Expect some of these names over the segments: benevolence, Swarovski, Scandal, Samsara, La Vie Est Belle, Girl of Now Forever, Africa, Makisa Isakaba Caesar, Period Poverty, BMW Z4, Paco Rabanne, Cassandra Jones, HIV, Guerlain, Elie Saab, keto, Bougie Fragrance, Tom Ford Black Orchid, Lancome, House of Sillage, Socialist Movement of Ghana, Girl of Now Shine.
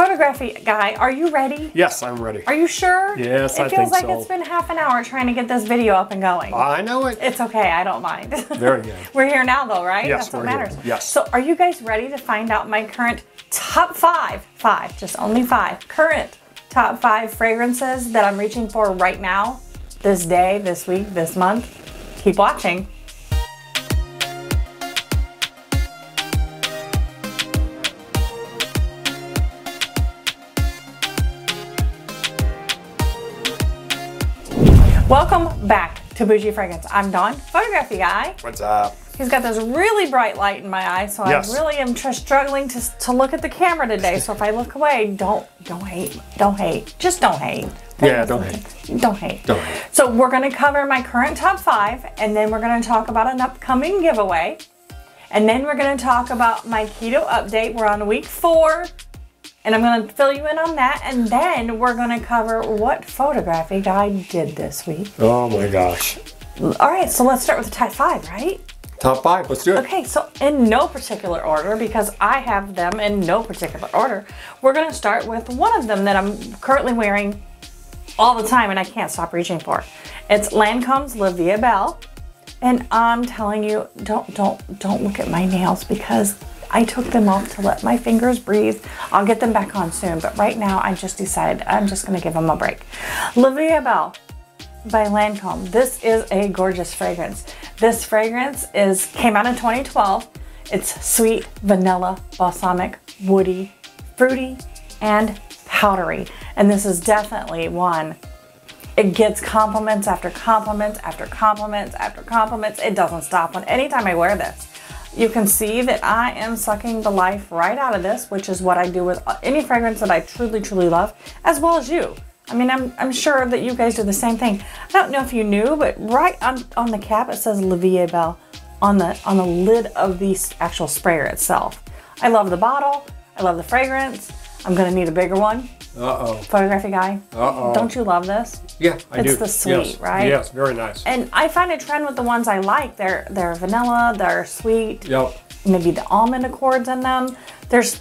Photography guy, are you ready? Yes, I'm ready. Are you sure? Yes, I think so. It feels like it's been half an hour trying to get this video up and going. I know it. It's okay, I don't mind. Very good. We're here now though, right? Yes, that's what matters. Yes. So are you guys ready to find out my current top five, just only five, current top five fragrances that I'm reaching for right now, this day, this week, this month? Keep watching. Welcome back to Bougie Fragrance. I'm Dawn, photography guy. What's up? He's got this really bright light in my eye, so yes. I really am just struggling to look at the camera today. So if I look away, don't hate, just don't hate. Yeah, don't hate. So we're gonna cover my current top five, and then we're gonna talk about an upcoming giveaway, and then we're gonna talk about my keto update. We're on week 4. And I'm gonna fill you in on that, and then we're gonna cover what photography guy did this week. Oh my gosh. All right, so let's start with the top five, right? Top five, let's do it. Okay, so in no particular order, because I have them in no particular order, we're gonna start with one of them that I'm currently wearing all the time and I can't stop reaching for. It's Lancome's La Vie Est Belle. And I'm telling you, don't look at my nails because I took them off to let my fingers breathe. I'll get them back on soon, but right now I just decided I'm just gonna give them a break. La Vie Est Belle by Lancome. This is a gorgeous fragrance. This fragrance came out in 2012. It's sweet, vanilla, balsamic, woody, fruity, and powdery. And this is definitely one. It gets compliments after compliments after compliments after compliments. It doesn't stop. Anytime I wear this, you can see that I am sucking the life right out of this, which is what I do with any fragrance that I truly, truly love, as well as you. I mean, I'm sure that you guys do the same thing. I don't know if you knew, but right on the cap, it says La Vie Est Belle on the lid of the actual sprayer itself. I love the bottle. I love the fragrance. I'm gonna need a bigger one. Uh-oh. Photography guy. Uh-oh. Don't you love this? Yeah, I do. It's the sweet, yes. Right? Yes, very nice. And I find a trend with the ones I like. They're vanilla, they're sweet. Yep. Maybe the almond accords in them. This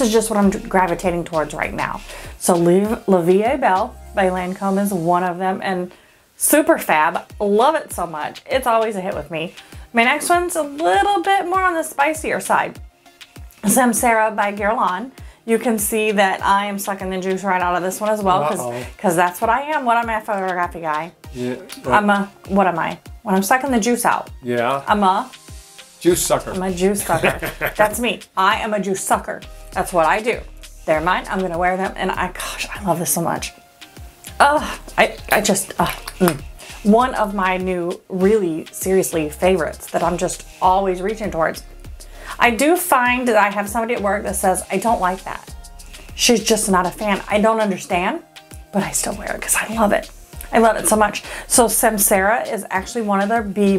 is just what I'm gravitating towards right now. So La Vie Est Belle by Lancome is one of them, and super fab. Love it so much. It's always a hit with me. My next one's a little bit more on the spicier side. Samsara by Guerlain. You can see that I am sucking the juice right out of this one as well, because that's what I am. What am I, photography guy? Yeah. What am I? When I'm sucking the juice out. Yeah. I'm a juice sucker. I'm a juice sucker. That's me. I am a juice sucker. That's what I do. They're mine. I'm gonna wear them, and gosh, I love this so much. One of my new, really seriously favorites that I'm just always reaching towards. I do find that I have somebody at work that says, I don't like that. She's just not a fan. I don't understand, but I still wear it because I love it. I love it so much. So Samsara is actually one of their new B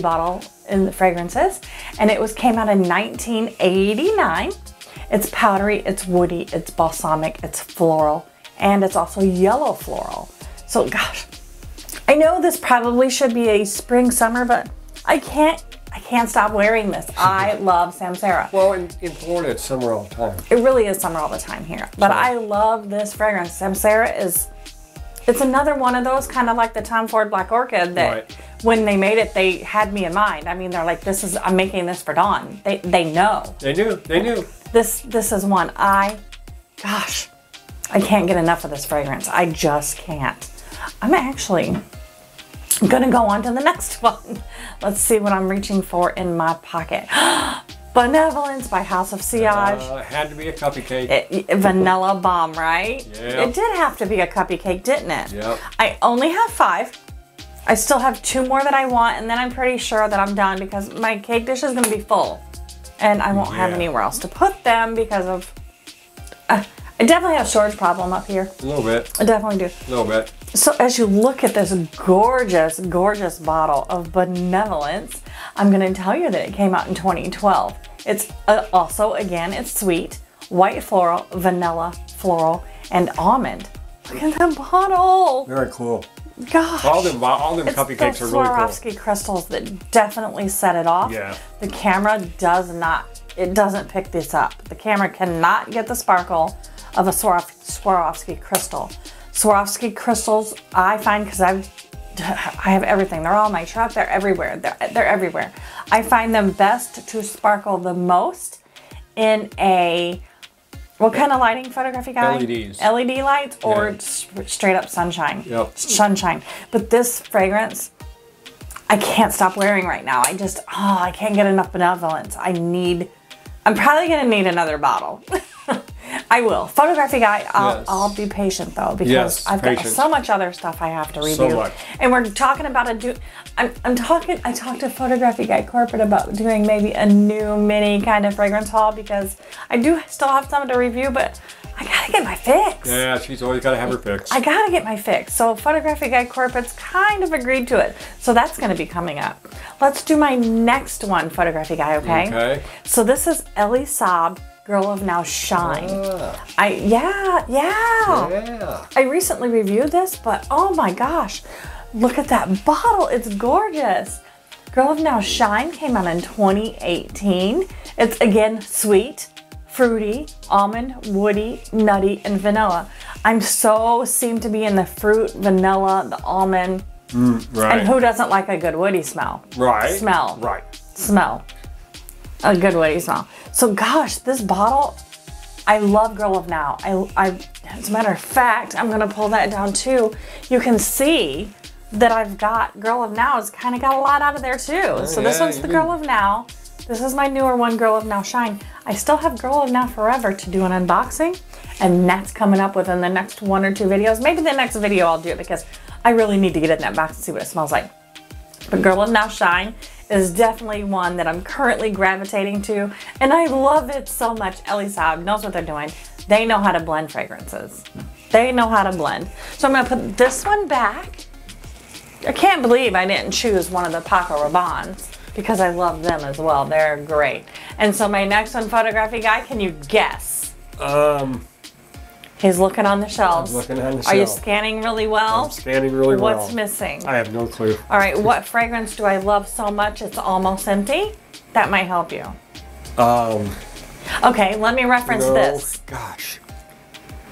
bottle in the fragrances. And it came out in 1989. It's powdery, it's woody, it's balsamic, it's floral, and it's also yellow floral. So gosh, I know this probably should be a spring, summer, but I can't stop wearing this. I love Samsara. Well, in Florida, it's summer all the time. It really is summer all the time here. But I love this fragrance. Samsara it's another one of those, kind of like the Tom Ford Black Orchid that when they made it, they had me in mind. I mean, they're like, I'm making this for Dawn. They know. They knew. This is one. Gosh, I can't get enough of this fragrance. I just can't. I'm gonna go on to the next one. Let's see what I'm reaching for in my pocket. Benevolence by House of Sillage. It had to be a cupcake. Vanilla bomb, right? Yeah. It did have to be a cupcake, didn't it? Yep. I only have 5. I still have 2 more that I want, and then I'm pretty sure that I'm done because my cake dish is gonna be full, and I won't have anywhere else to put them because of. I definitely have a storage problem up here. A little bit. I definitely do. A little bit. So as you look at this gorgeous, gorgeous bottle of Benevolence, I'm gonna tell you that it came out in 2012. It's also, again, it's sweet, white floral, vanilla floral, and almond. Look at the bottle. Very cool. Gosh. All them cupcakes are really cool. Swarovski crystals that definitely set it off. Yeah. The camera does not it doesn't pick this up. The camera cannot get the sparkle of a Swarovski crystal. Swarovski crystals, I find, because I have everything. They're all in my shop. They're everywhere. They're everywhere. I find them best to sparkle the most in a, what kind of lighting photography guy? LEDs. LED lights or straight up sunshine. Yep. Sunshine. But this fragrance, I can't stop wearing right now. I just, oh, I can't get enough benevolence. I'm probably going to need another bottle. I will. Photography guy, I'll be patient though, because I've got so much other stuff I have to review. So much. And we're talking about I talked to photography guy corporate about doing maybe a new mini kind of fragrance haul, because I do still have some to review, but I gotta get my fix. Yeah, she's always gotta have her fix. I gotta get my fix. So Photography Guy Corporate's kind of agreed to it. So that's gonna be coming up. Let's do my next one, Photography Guy, okay? Okay. So this is Elie Saab, Girl of Now Shine. I recently reviewed this, but oh my gosh, look at that bottle, it's gorgeous. Girl of Now Shine came out in 2018. It's again sweet, fruity, almond, woody, nutty, and vanilla. I'm so seem to be in the fruit, vanilla, the almond. Right. And who doesn't like a good woody smell? Right. Smell. Right. Smell. A good woody smell. So gosh, this bottle, I love Girl of Now. As a matter of fact, I'm gonna pull that down too. You can see that I've got Girl of Now has kind of got a lot out of there too. So this one's the Girl of Now. This is my newer one, Girl of Now Shine. I still have Girl of Now Forever to do an unboxing, and that's coming up within the next 1 or 2 videos. Maybe the next video I'll do it, because I really need to get in that box and see what it smells like. But Girl of Now Shine is definitely one that I'm currently gravitating to, and I love it so much. Elie Saab knows what they're doing. They know how to blend fragrances. They know how to blend. So I'm gonna put this one back. I can't believe I didn't choose one of the Paco Rabannes, because I love them as well. They're great. And so my next one, Photography Guy, can you guess? He's looking on the shelves. I'm looking on the shelves. Are you scanning really well? I'm scanning really well. What's missing? I have no clue. All right, what fragrance do I love so much it's almost empty? That might help you. Okay, let me reference this. Gosh.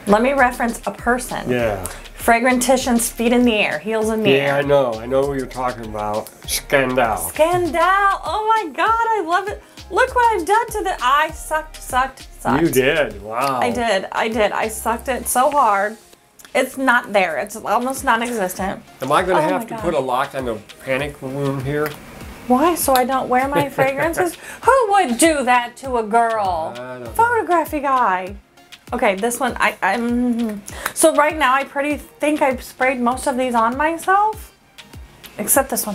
Let me reference a person. Yeah. Fragrantician's feet in the air, heels in the air. Yeah, I know what you're talking about. Scandal. Scandal, oh my God, I love it. Look what I've done to the, I sucked. You did, wow. I did, I sucked it so hard. It's not there, it's almost non-existent. Am I gonna have to put a lock on the panic room here? Why, so I don't wear my fragrances? Who would do that to a girl? Photography Guy. Okay, this one, I'm so right now I pretty think I've sprayed most of these on myself, except this one.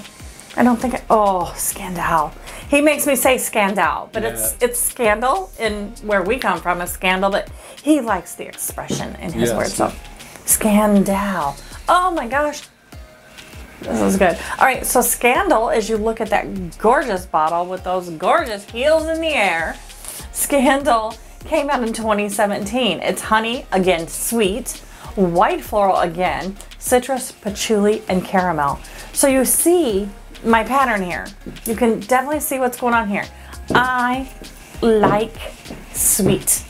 I don't think, oh, Scandal. He makes me say Scandal, but it's Scandal, and where we come from is Scandal, but he likes the expression in his words, so Scandal. Oh my gosh, this is good. All right, so Scandal, as you look at that gorgeous bottle with those gorgeous heels in the air, Scandal came out in 2017. It's honey, again sweet, white floral again, citrus, patchouli, and caramel. So you see my pattern here. You can definitely see what's going on here. I like sweet.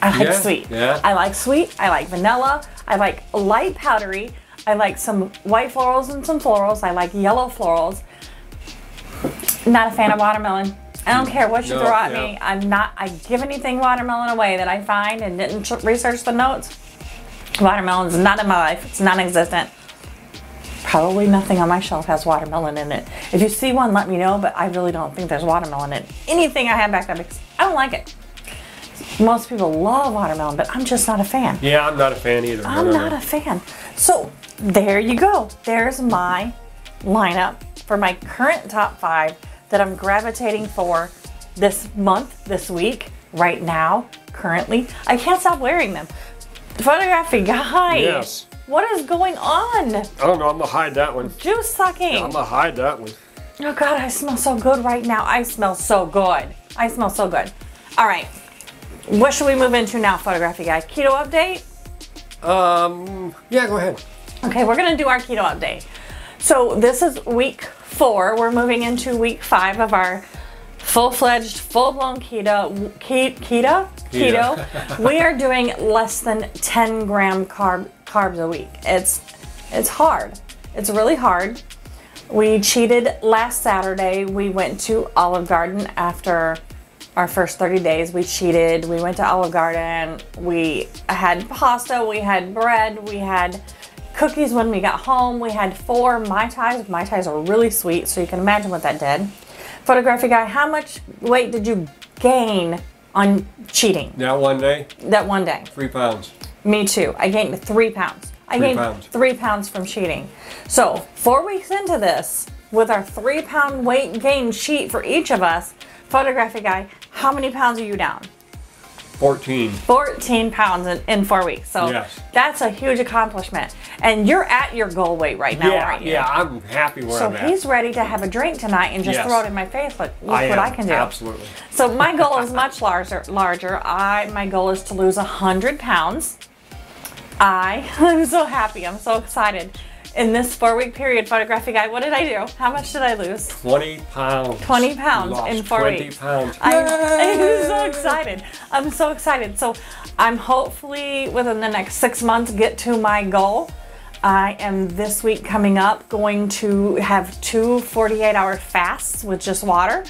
I like sweet. Yeah. I like sweet, I like vanilla, I like light powdery, I like some white florals and some florals, I like yellow florals. Not a fan of watermelon. I don't care what you throw at me. I give anything watermelon away that I find and didn't research the notes. Watermelon's not in my life. It's non-existent. Probably nothing on my shelf has watermelon in it. If you see one, let me know, but I really don't think there's watermelon in anything I have back there, because I don't like it. Most people love watermelon, but I'm just not a fan. Yeah, I'm not a fan either. I'm not a fan. So there you go. There's my lineup for my current top 5 that I'm gravitating for this month, this week, right now, currently. I can't stop wearing them. Photography Guy. Yes. What is going on? I don't know, I'm gonna hide that one. Juice sucking. Yeah, I'm gonna hide that one. Oh God, I smell so good right now. I smell so good. I smell so good. All right, what should we move into now, Photography Guy? Keto update? Yeah, go ahead. Okay, we're gonna do our keto update. So this is week 4. We're moving into week 5 of our full-fledged, full-blown keto. We are doing less than 10 gram carbs a week. It's hard. It's really hard. We cheated last Saturday. We went to Olive Garden after our first 30 days. We cheated. We went to Olive Garden. We had pasta. We had bread. We had cookies when we got home. We had 4 Mai Tais. Mai Tais are really sweet, so you can imagine what that did. Photography guy, how much weight did you gain on cheating? That one day? That one day. 3 pounds. Me too. I gained 3 pounds. I gained three pounds from cheating. So 4 weeks into this, with our 3 pound weight gain sheet for each of us, photography guy, how many pounds are you down? 14. 14 pounds in 4 weeks. So yes, that's a huge accomplishment. And you're at your goal weight right now, aren't you? Yeah, I'm happy where I'm at. So he's ready to have a drink tonight and just throw it in my face. Like, look what I can do. Absolutely. So my goal is much larger. My goal is to lose 100 pounds. I'm so happy. I'm so excited. In this 4 week period, photography guy, what did I do? How much did I lose? 20 pounds. 20 pounds in 4 weeks. 20 pounds. I'm so excited. I'm so excited. So I'm hopefully within the next 6 months get to my goal. I am this week coming up going to have 2 48-hour fasts with just water.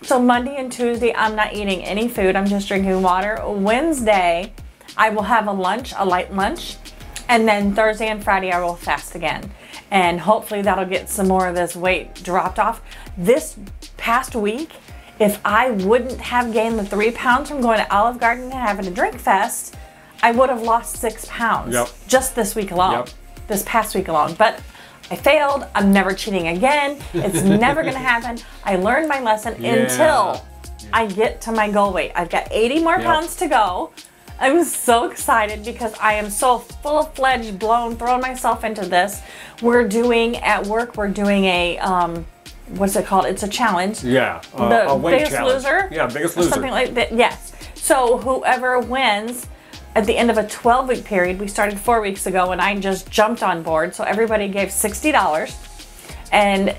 So Monday and Tuesday, I'm not eating any food. I'm just drinking water. Wednesday, I will have a lunch, a light lunch. And then Thursday and Friday, I will fast again. And hopefully that'll get some more of this weight dropped off. This past week, if I wouldn't have gained the 3 pounds from going to Olive Garden and having a drink fest, I would have lost 6 pounds just this week alone, this past week alone. But I failed. I'm never cheating again. It's never gonna happen. I learned my lesson until I get to my goal weight. I've got 80 more pounds to go. I'm so excited because I am so full-fledged, throwing myself into this. We're doing, at work, we're doing a, what's it called? It's a challenge. Yeah, the biggest loser. Yeah, biggest loser. Something like that, yes. So whoever wins at the end of a 12-week period, we started 4 weeks ago and I just jumped on board. So everybody gave $60 and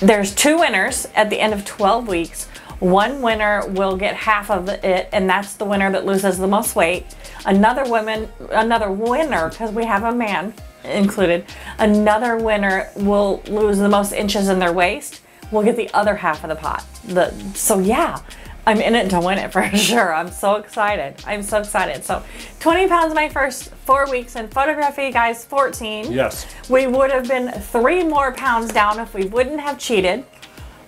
there's 2 winners at the end of 12 weeks. One winner will get half of it, and that's the winner that loses the most weight. Another winner, because we have a man included, another winner will lose the most inches in their waist. We'll get the other half of the pot. So yeah, I'm in it to win it for sure. I'm so excited. I'm so excited. So 20 pounds my first 4 weeks in photography, guys, 14. Yes. We would have been 3 more pounds down if we wouldn't have cheated.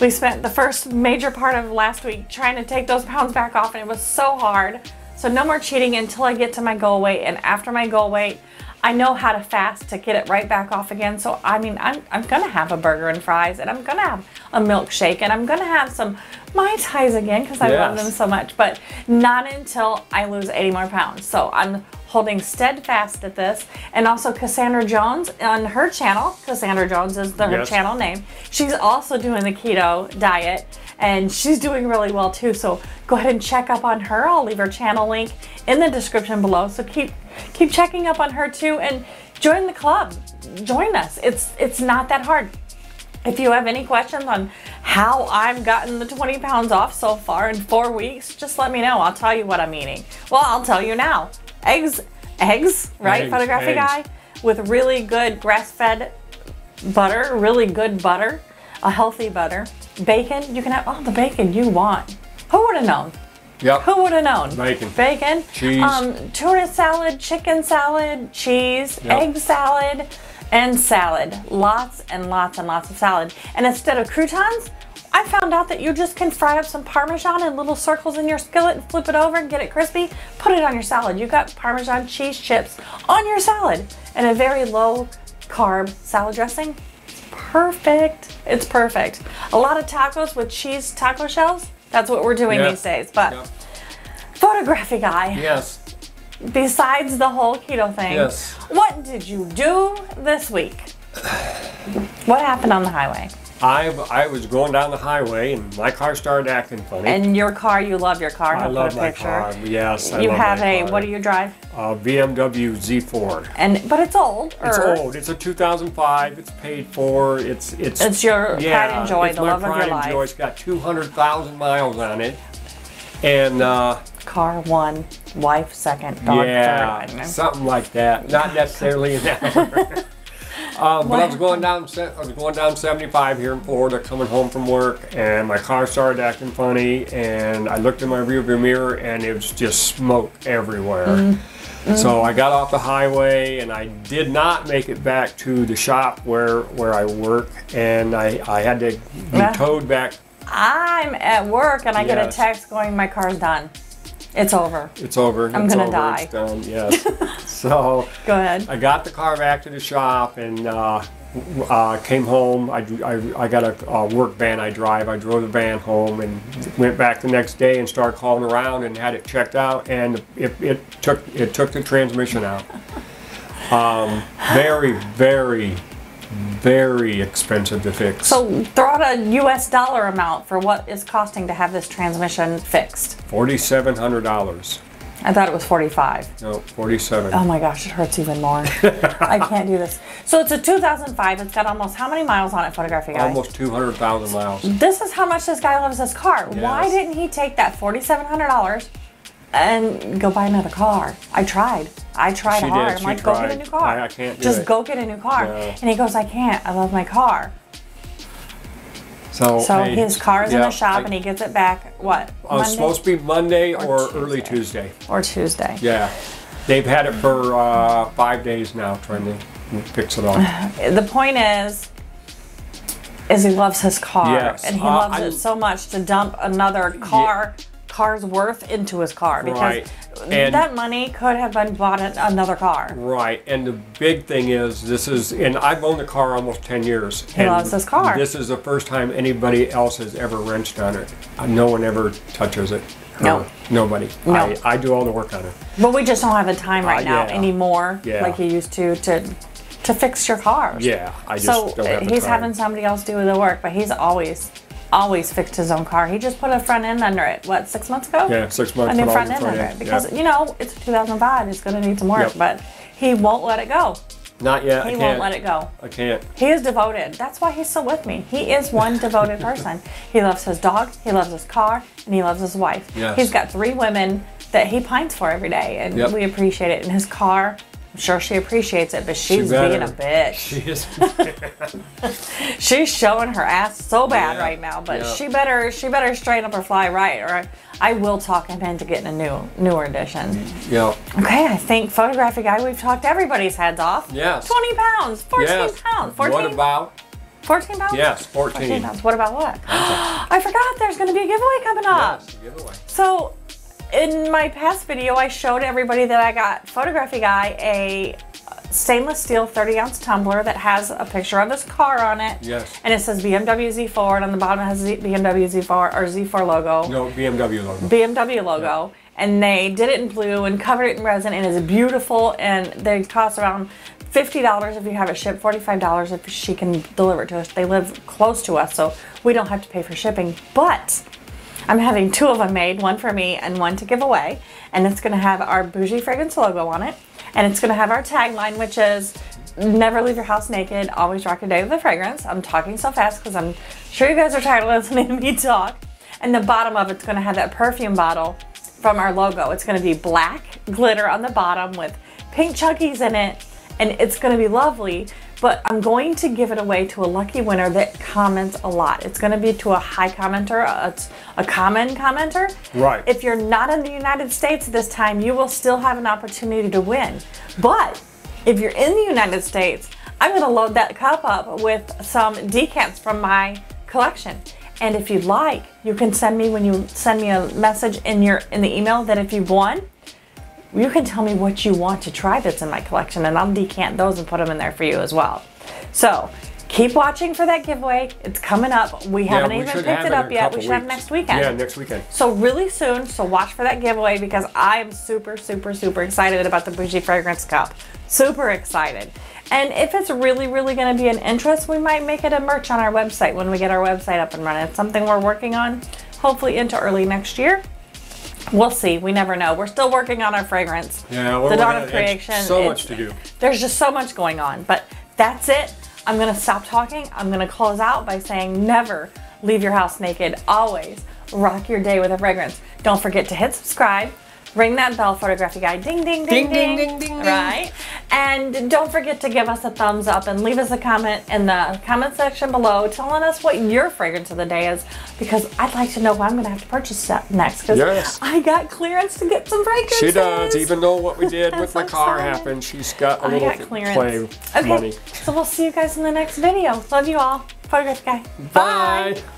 We spent the first major part of last week trying to take those pounds back off, and it was so hard. So no more cheating until I get to my goal weight, and after my goal weight, I know how to fast to get it right back off again. So I mean, I'm gonna have a burger and fries, and I'm gonna have a milkshake, and I'm gonna have some Mai Tais again because I love them so much, but not until I lose 80 more pounds. So I'm holding steadfast at this. And also Cassandra Jones on her channel, Cassandra Jones is her channel name. She's also doing the keto diet and she's doing really well too. So go ahead and check up on her. I'll leave her channel link in the description below. So keep checking up on her too and join the club. Join us. It's not that hard. If you have any questions on how I've gotten the 20 pounds off so far in 4 weeks, just let me know. I'll tell you what I'm eating. Well, I'll tell you now. Eggs, right? Eggs, photography guy, with really good grass-fed butter, really good butter, a healthy butter. Bacon, you can have all the bacon you want. Who would have known? Yep. Who would have known? Bacon. Bacon. Cheese. Tuna salad, chicken salad, cheese, egg salad, and salad. Lots and lots and lots of salad. And instead of croutons, I found out that you just can fry up some Parmesan in little circles in your skillet and flip it over and get it crispy. Put it on your salad. You've got Parmesan cheese chips on your salad and a very low carb salad dressing. Perfect. It's perfect. A lot of tacos with cheese taco shells. That's what we're doing these days. But photography guy. Yes. Besides the whole keto thing. Yes. What did you do this week? What happened on the highway? I was going down the highway and my car started acting funny. And your car, you love your car. I love my car. Yes, I love my car. You have a, what do you drive? BMW Z4. And but it's old. It's old. It's a 2005. It's paid for. It's your pride and joy, the love of your life. It's my pride and joy. It's got 200,000 miles on it. And car one, wife second, dog third. Yeah, something like that. Not necessarily an hour. But I was going down 75 here in Florida, coming home from work, and my car started acting funny, and I looked in my rearview mirror, and it was just smoke everywhere. So I got off the highway, and I did not make it back to the shop where I work, and I had to be towed back. I'm at work, and I get a text going, my car's done. It's over. It's over. I'm gonna die. It's done. Yes. So go ahead. I got the car back to the shop and came home. I got a work van I drive. I drove the van home and went back the next day and started calling around and had it checked out, and it took the transmission out. Very, very expensive to fix. So throw out a US dollar amount for what it's costing to have this transmission fixed. $4,700. I thought it was 45. No, 47. Oh my gosh, it hurts even more. I can't do this. So it's a 2005. It's got almost how many miles on it, photography guy? Almost 200,000 miles. This is how much this guy loves this car. Yes. Why didn't he take that $4,700 and go buy another car? I tried hard. I'm like, go get a new car. I can't do it. Just go get a new car. And he goes, I can't. I love my car. So his car is in the shop, and he gets it back, what, Monday? It's supposed to be Monday or early Tuesday. Or Tuesday. Yeah. They've had it for 5 days now, trying to fix it all. The point is he loves his car. Yes. And he loves it so much to dump another car's worth into his car, because that money could have been bought another car. Right, and the big thing is and I've owned the car almost 10 years. He loves this car. This is the first time anybody else has ever wrenched on it. No one ever touches it. No. Nobody. No. I do all the work on it. But we just don't have the time right now anymore, like you used to fix your cars. Yeah, I just don't have the time. So he's having somebody else do the work, but he's always fixed his own car. He just put a front end under it, what, 6 months ago? Yeah, 6 months ago. I mean, front end under it. Because, you know, it's 2005. It's going to need some work. But he won't let it go. Not yet. He won't let it go. I can't. He is devoted. That's why he's still with me. He is one devoted person. He loves his dog. He loves his car. And he loves his wife. Yes. He's got 3 women that he pines for every day. And we appreciate it. And his car, I'm sure she appreciates it, but she's being a bitch. She is. She's showing her ass so bad right now, but she better straighten up or fly right, or I will talk him into getting a newer edition. Yeah. Okay, I think photographic guy, we've talked everybody's heads off. Yes. 20 pounds, 14 pounds, 14. What about? 14 pounds? Yes, 14 pounds. What about what? I forgot there's going to be a giveaway coming up. Yes, a giveaway. So, in my past video, I showed everybody that I got Photography Guy a stainless steel 30-ounce tumbler that has a picture of his car on it. Yes. And it says BMW Z4, and on the bottom it has BMW Z4 or Z4 logo. No, BMW logo. BMW logo. Yeah. And they did it in blue and covered it in resin, and it's beautiful, and they cost around $50 if you have it shipped, $45 if she can deliver it to us. They live close to us, so we don't have to pay for shipping, but I'm having 2 of them made, one for me and one to give away. And it's gonna have our Bougie Fragrance logo on it. And it's gonna have our tagline, which is, never leave your house naked, always rock your day with a fragrance. I'm talking so fast because I'm sure you guys are tired of listening to me talk. And the bottom of it's gonna have that perfume bottle from our logo. It's gonna be black glitter on the bottom with pink chunkies in it. And it's gonna be lovely, but I'm going to give it away to a lucky winner that comments a lot. It's gonna be to a high commenter, a common commenter. Right. If you're not in the United States this time, you will still have an opportunity to win. But if you're in the United States, I'm gonna load that cup up with some decants from my collection. And if you'd like, you can send me, when you send me a message in the email, that if you've won, you can tell me what you want to try that's in my collection, and I'll decant those and put them in there for you as well. So keep watching for that giveaway. It's coming up. We haven't even picked it up yet. We should have next weekend. Yeah, next weekend. So really soon. So watch for that giveaway, because I am super, super, super excited about the Bougie Fragrance Cup. Super excited. And if it's really going to be an interest, we might make it a merch on our website when we get our website up and running. It's something we're working on, hopefully into early next year. We'll see. We never know. We're still working on our fragrance. Yeah, the dawn of creation. So much to do. There's just so much going on. But that's it. I'm going to stop talking. I'm going to close out by saying never leave your house naked. Always rock your day with a fragrance. Don't forget to hit subscribe. Ring that bell, photography guy. Ding, ding, ding, ding, ding, ding, ding. Right? And don't forget to give us a thumbs up and leave us a comment in the comment section below telling us what your fragrance of the day is, because I'd like to know what I'm going to have to purchase that next, because yes, I got clearance to get some fragrances. She does, even though what we did with my car happened, she's got a little play money. So we'll see you guys in the next video. Love you all. Photography guy. Bye. Bye.